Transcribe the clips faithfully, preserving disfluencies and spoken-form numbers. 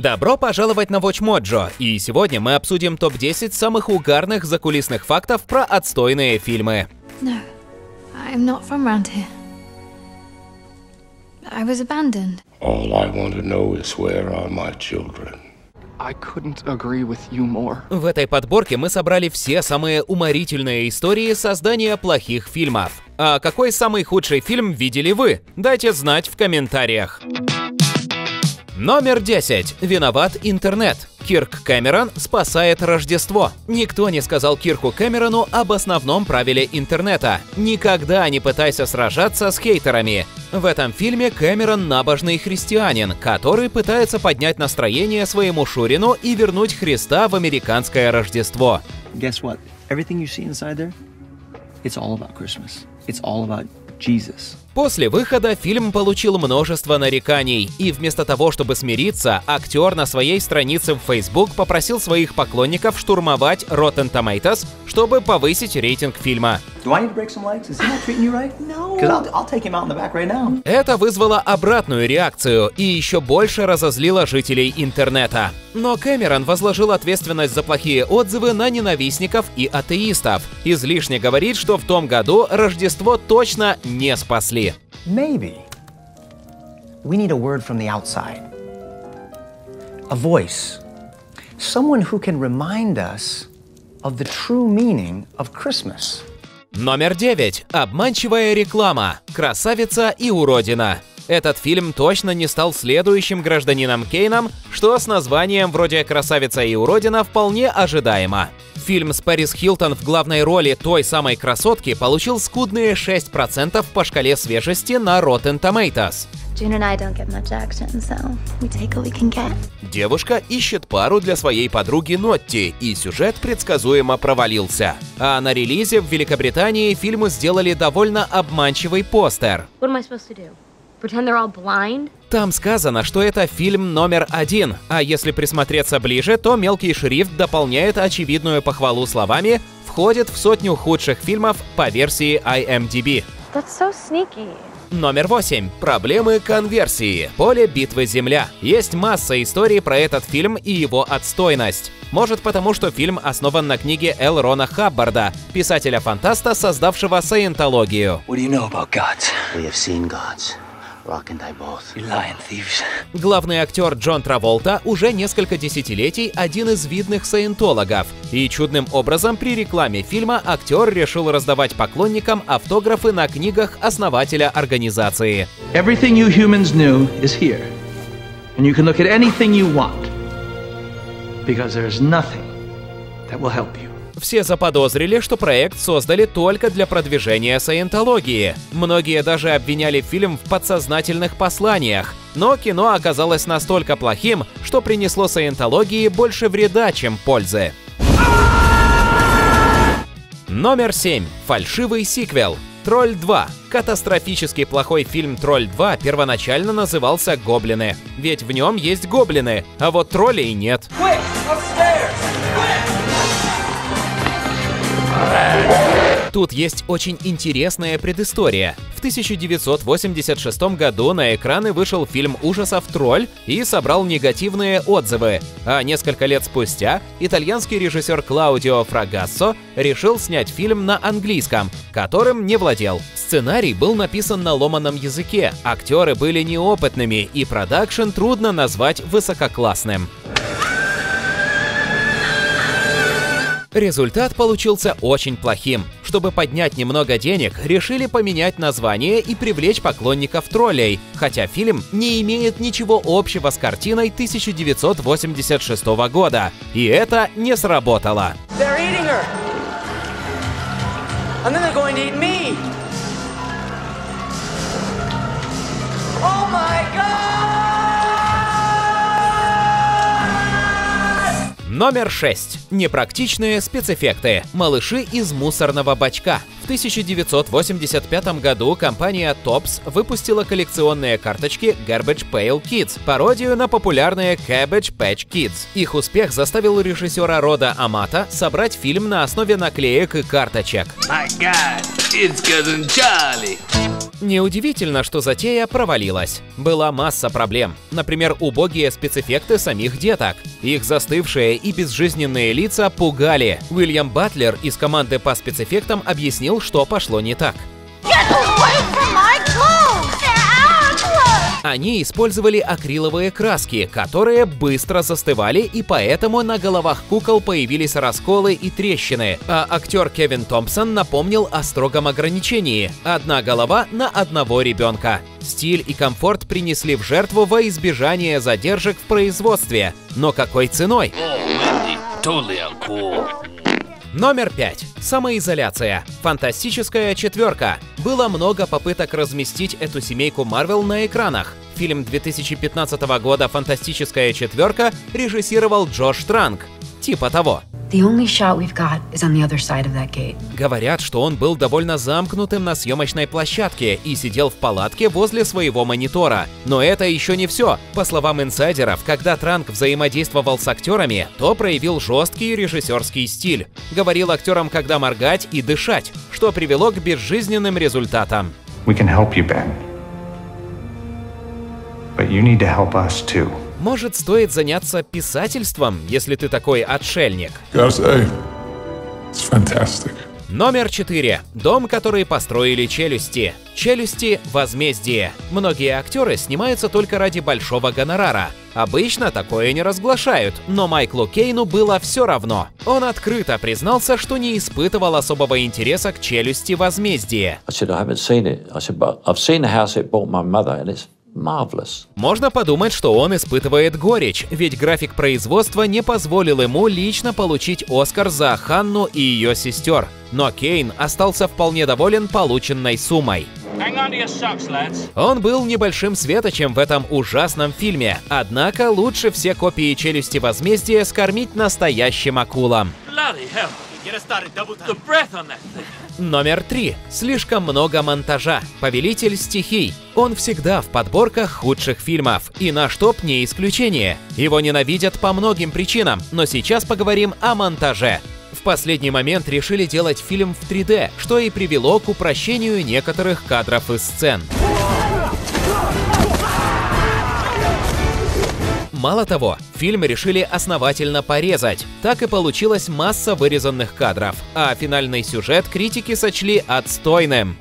Добро пожаловать на WatchMojo, и сегодня мы обсудим топ десять самых угарных закулисных фактов про отстойные фильмы. No, I'm not from around here. I was abandoned. All I want to know is where are my children. I couldn't agree with you more. В этой подборке мы собрали все самые уморительные истории создания плохих фильмов. А какой самый худший фильм видели вы? Дайте знать в комментариях. Номер десять. Виноват интернет. Кирк Кэмерон спасает Рождество. Никто не сказал Кирку Кэмерону об основном правиле интернета. Никогда не пытайся сражаться с хейтерами. В этом фильме Кэмерон набожный христианин, который пытается поднять настроение своему Шурину и вернуть Христа в американское Рождество. Guess what? Everything you see inside there, it's all about Christmas. It's all about Jesus. После выхода фильм получил множество нареканий, и вместо того, чтобы смириться, актер на своей странице в Facebook попросил своих поклонников штурмовать Rotten Tomatoes, чтобы повысить рейтинг фильма. Это вызвало обратную реакцию и еще больше разозлило жителей интернета. Но Кэмерон возложил ответственность за плохие отзывы на ненавистников и атеистов. Излишне говорит, что в том году Рождество точно не спасли. Maybe we need a word from the outside, a voice, someone who can remind us of the true meaning of Christmas. Номер девять. Обманчивая реклама. Красавица и уродина. Этот фильм точно не стал следующим гражданином Кейном, что с названием вроде «Красавица и уродина» вполне ожидаемо. Фильм с Пэрис Хилтон в главной роли той самой красотки получил скудные шесть процентов по шкале свежести на Rotten Tomatoes. Action, so девушка ищет пару для своей подруги Нотти, и сюжет предсказуемо провалился. А на релизе в Великобритании фильму сделали довольно обманчивый постер. Там сказано, что это фильм номер один, а если присмотреться ближе, то мелкий шрифт дополняет очевидную похвалу словами «входит в сотню худших фильмов по версии ай эм ди би». Номер восемь. Проблемы конверсии. Поле битвы Земля. Есть масса историй про этот фильм и его отстойность. Может потому, что фильм основан на книге Элрона Хаббарда, писателя-фантаста, создавшего саентологию. Главный актер Джон Траволта уже несколько десятилетий один из видных саентологов, и чудным образом при рекламе фильма актер решил раздавать поклонникам автографы на книгах основателя организации. Everything you humans knew is here, and you can look at anything you want, because there is nothing that will help you. Все заподозрили, что проект создали только для продвижения саентологии. Многие даже обвиняли фильм в подсознательных посланиях. Но кино оказалось настолько плохим, что принесло саентологии больше вреда, чем пользы. Номер семь. Фальшивый сиквел. Тролль два. Катастрофически плохой фильм Тролль два первоначально назывался «Гоблины». Ведь в нем есть гоблины, а вот троллей нет. Quick, upstairs, quick! Тут есть очень интересная предыстория. В тысяча девятьсот восемьдесят шестом году на экраны вышел фильм ужасов «Тролль» и собрал негативные отзывы. А несколько лет спустя итальянский режиссер Клаудио Фрагассо решил снять фильм на английском, которым не владел. Сценарий был написан на ломаном языке, актеры были неопытными, и продакшн трудно назвать высококлассным. Результат получился очень плохим. Чтобы поднять немного денег, решили поменять название и привлечь поклонников троллей, хотя фильм не имеет ничего общего с картиной тысяча девятьсот восемьдесят шестого года, и это не сработало. Номер шесть. Непрактичные спецэффекты. Малыши из мусорного бачка. В тысяча девятьсот восемьдесят пятом году компания Tops выпустила коллекционные карточки Garbage Pail Kids, пародию на популярные Cabbage Patch Kids. Их успех заставил режиссера Рода Амата собрать фильм на основе наклеек и карточек. My God, it's cousin Charlie. Неудивительно, что затея провалилась. Была масса проблем. Например, убогие спецэффекты самих деток. Их застывшие и безжизненные лица пугали. Уильям Батлер из команды по спецэффектам объяснил, что пошло не так. Они использовали акриловые краски, которые быстро застывали, и поэтому на головах кукол появились расколы и трещины. А актер Кевин Томпсон напомнил о строгом ограничении – одна голова на одного ребенка. Стиль и комфорт принесли в жертву во избежание задержек в производстве. Но какой ценой? Номер пять. Самоизоляция. Фантастическая четверка. Было много попыток разместить эту семейку Марвел на экранах. Фильм две тысячи пятнадцатого года «Фантастическая четверка» режиссировал Джош Транк. Типа того. Говорят, что он был довольно замкнутым на съемочной площадке и сидел в палатке возле своего монитора. Но это еще не все. По словам инсайдеров, когда Транк взаимодействовал с актерами, то проявил жесткий режиссерский стиль. Говорил актерам, когда моргать и дышать, что привело к безжизненным результатам. Может, стоит заняться писательством, если ты такой отшельник? Номер четыре. Дом, который построили челюсти. Челюсти-возмездие. Многие актеры снимаются только ради большого гонорара. Обычно такое не разглашают, но Майклу Кейну было все равно. Он открыто признался, что не испытывал особого интереса к челюсти-возмездие. Можно подумать, что он испытывает горечь, ведь график производства не позволил ему лично получить Оскар за Ханну и ее сестер. Но Кейн остался вполне доволен полученной суммой. Socks, он был небольшим светочем в этом ужасном фильме, однако лучше все копии «Челюсти возмездия» скормить настоящим акулам. Номер три. Слишком много монтажа. «Повелитель стихий». Он всегда в подборках худших фильмов, и наш топ не исключение. Его ненавидят по многим причинам, но сейчас поговорим о монтаже. В последний момент решили делать фильм в три дэ, что и привело к упрощению некоторых кадров и сцен. Мало того, фильм решили основательно порезать. Так и получилась масса вырезанных кадров, а финальный сюжет критики сочли отстойным.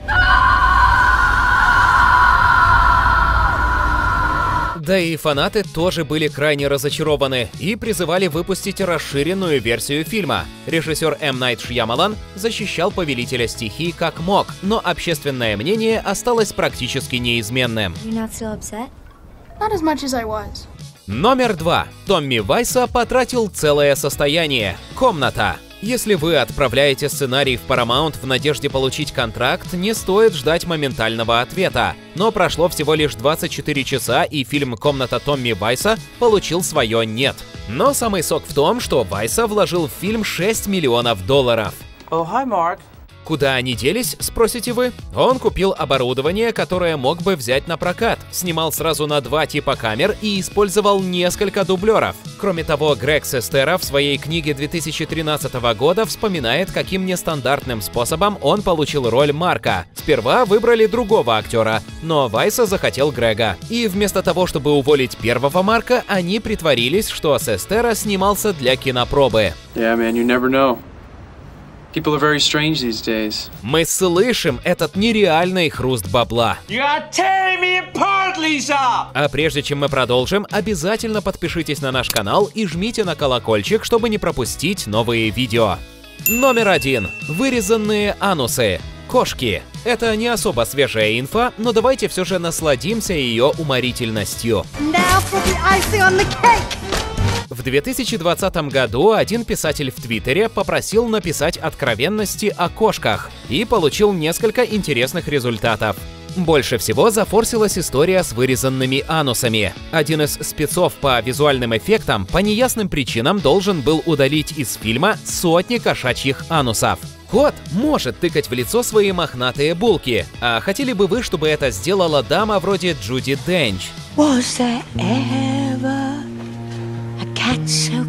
Да и фанаты тоже были крайне разочарованы и призывали выпустить расширенную версию фильма. Режиссер М. Найт Шьямалан защищал «Повелителя стихий» как мог, но общественное мнение осталось практически неизменным. Номер два. Томми Вайса потратил целое состояние. «Комната». Если вы отправляете сценарий в Парамаунт в надежде получить контракт, не стоит ждать моментального ответа. Но прошло всего лишь двадцать четыре часа, и фильм «Комната» Томми Вайса получил свое «нет». Но самый сок в том, что Вайса вложил в фильм шесть миллионов долларов. Oh, hi, Mark. Куда они делись, спросите вы? Он купил оборудование, которое мог бы взять на прокат, снимал сразу на два типа камер и использовал несколько дублеров. Кроме того, Грег Сестера в своей книге две тысячи тринадцатого года вспоминает, каким нестандартным способом он получил роль Марка. Сперва выбрали другого актера, но Вайса захотел Грега. И вместо того, чтобы уволить первого Марка, они притворились, что Сестера снимался для кинопробы. Yeah, man, you never know. People are very strange these days. Мы слышим этот нереальный хруст бабла. You are tearing me apart, Lisa! А прежде чем мы продолжим, обязательно подпишитесь на наш канал и жмите на колокольчик, чтобы не пропустить новые видео. Номер один. Вырезанные анусы. Кошки. Это не особо свежая инфа, но давайте все же насладимся ее уморительностью. Now for the icing on the cake. В две тысячи двадцатом году один писатель в Твиттере попросил написать откровенности о кошках и получил несколько интересных результатов. Больше всего зафорсилась история с вырезанными анусами. Один из спецов по визуальным эффектам по неясным причинам должен был удалить из фильма сотни кошачьих анусов. Кот может тыкать в лицо свои мохнатые булки, а хотели бы вы, чтобы это сделала дама вроде Джуди Дэнч? So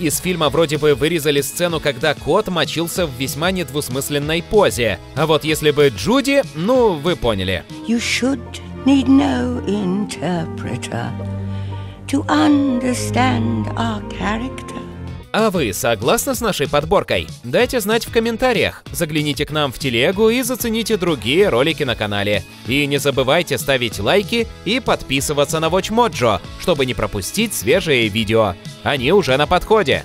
Из фильма вроде бы вырезали сцену, когда кот мочился в весьма недвусмысленной позе. А вот если бы Джуди, ну, вы поняли. You should need no interpreter to understand our character. А вы согласны с нашей подборкой? Дайте знать в комментариях, загляните к нам в телегу и зацените другие ролики на канале. И не забывайте ставить лайки и подписываться на WatchMojo, чтобы не пропустить свежие видео. Они уже на подходе.